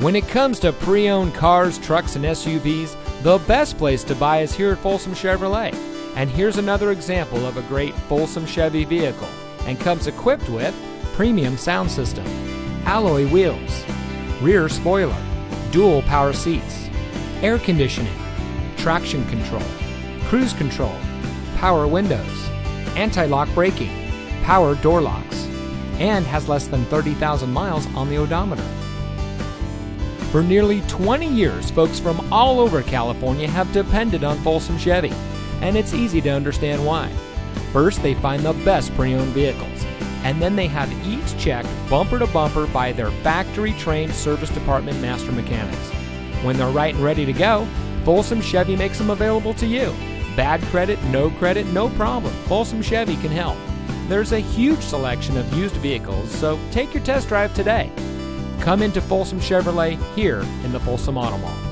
When it comes to pre-owned cars, trucks, and SUVs, the best place to buy is here at Folsom Chevrolet. And here's another example of a great Folsom Chevy vehicle, and comes equipped with premium sound system, alloy wheels, rear spoiler, dual power seats, air conditioning, traction control, cruise control, power windows, anti-lock braking, power door locks, and has less than 30,000 miles on the odometer. For nearly 20 years, folks from all over California have depended on Folsom Chevy, and it's easy to understand why. First, they find the best pre-owned vehicles, and then they have each checked bumper to bumper by their factory-trained service department master mechanics. When they're right and ready to go, Folsom Chevy makes them available to you. Bad credit, no problem. Folsom Chevy can help. There's a huge selection of used vehicles, so take your test drive today. Come into Folsom Chevrolet here in the Folsom Auto Mall.